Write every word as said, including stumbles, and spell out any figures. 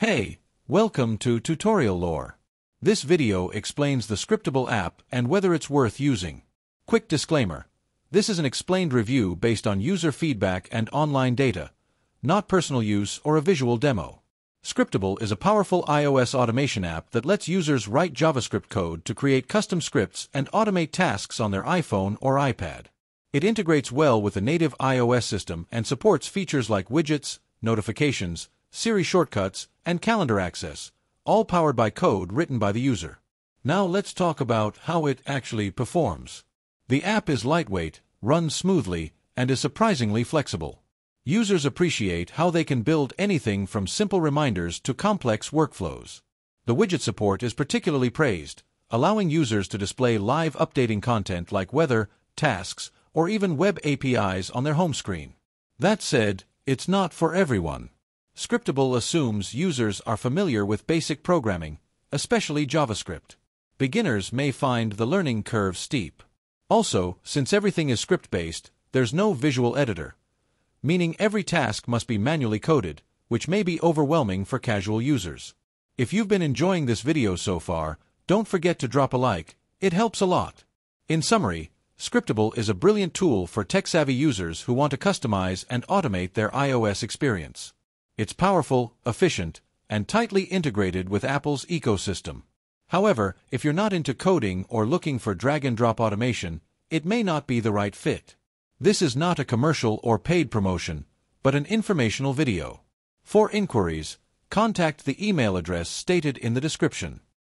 Hey, welcome to TutorialLore. This video explains the Scriptable app and whether it's worth using. Quick disclaimer. This is an explained review based on user feedback and online data, not personal use or a visual demo. Scriptable is a powerful iOS automation app that lets users write JavaScript code to create custom scripts and automate tasks on their iPhone or iPad. It integrates well with the native iOS system and supports features like widgets, notifications, Siri Shortcuts, and calendar access, all powered by code written by the user. Now let's talk about how it actually performs. The app is lightweight, runs smoothly, and is surprisingly flexible. Users appreciate how they can build anything from simple reminders to complex workflows. The widget support is particularly praised, allowing users to display live updating content like weather, tasks, or even web A P Is on their home screen. That said, it's not for everyone. Scriptable assumes users are familiar with basic programming, especially JavaScript. Beginners may find the learning curve steep. Also, since everything is script-based, there's no visual editor, meaning every task must be manually coded, which may be overwhelming for casual users. If you've been enjoying this video so far, don't forget to drop a like, it helps a lot. In summary, Scriptable is a brilliant tool for tech-savvy users who want to customize and automate their iOS experience. It's powerful, efficient, and tightly integrated with Apple's ecosystem. However, if you're not into coding or looking for drag-and-drop automation, it may not be the right fit. This is not a commercial or paid promotion, but an informational video. For inquiries, contact the email address stated in the description.